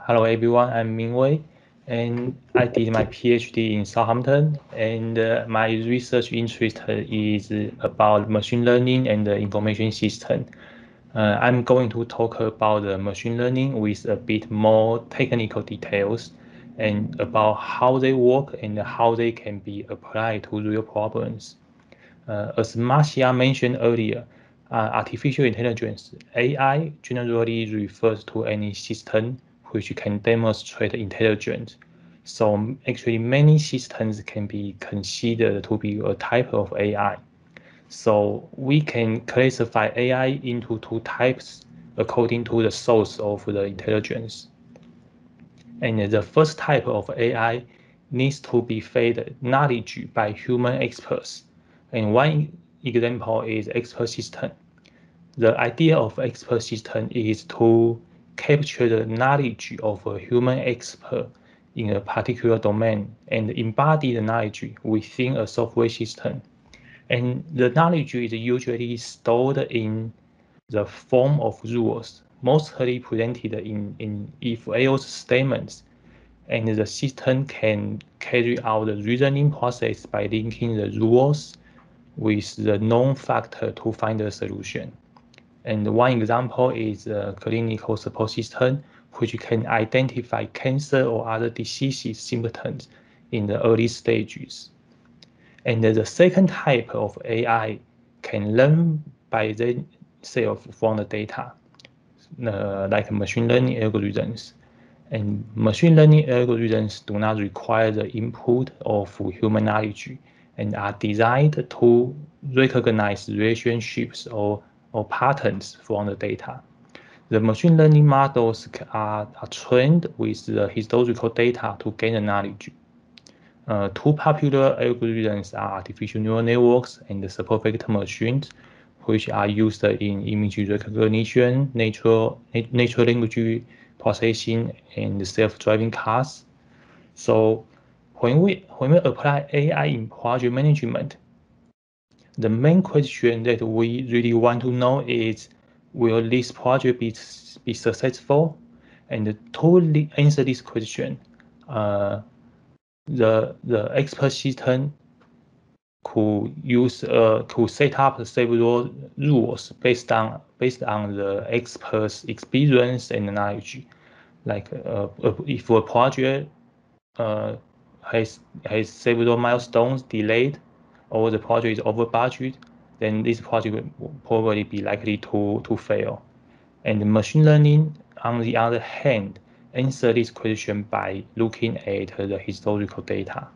Hello everyone, I'm Ming Wei, and I did my PhD in Southampton, and my research interest is about machine learning and the information system. I'm going to talk about the machine learning with a bit more technical details and about how they work and how they can be applied to real problems. As Masia mentioned earlier, artificial intelligence, AI, generally refers to any system which can demonstrate intelligence. So actually many systems can be considered to be a type of AI. So we can classify AI into two types according to the source of the intelligence. And the first type of AI needs to be fed knowledge by human experts. And one example is expert system. The idea of expert system is to capture the knowledge of a human expert in a particular domain and embody the knowledge within a software system. And the knowledge is usually stored in the form of rules, mostly presented in if-else statements. And the system can carry out the reasoning process by linking the rules with the known factor to find a solution. And one example is a clinical support system, which can identify cancer or other disease symptoms in the early stages. And the second type of AI can learn by themselves from the data, like machine learning algorithms. And machine learning algorithms do not require the input of human knowledge and are designed to recognize relationships or patterns from the data. The machine learning models are trained with the historical data to gain the knowledge. Two popular algorithms are artificial neural networks and the support vector machines, which are used in image recognition, natural language processing, and self-driving cars. So when we apply AI in project management, the main question that we really want to know is, will this project be successful? And to answer this question, the expert system could set up several rules based on the expert's experience and knowledge. Like if a project has several milestones delayed, or the project is over budget, then this project will probably be likely to fail. And machine learning, on the other hand, answers this question by looking at the historical data.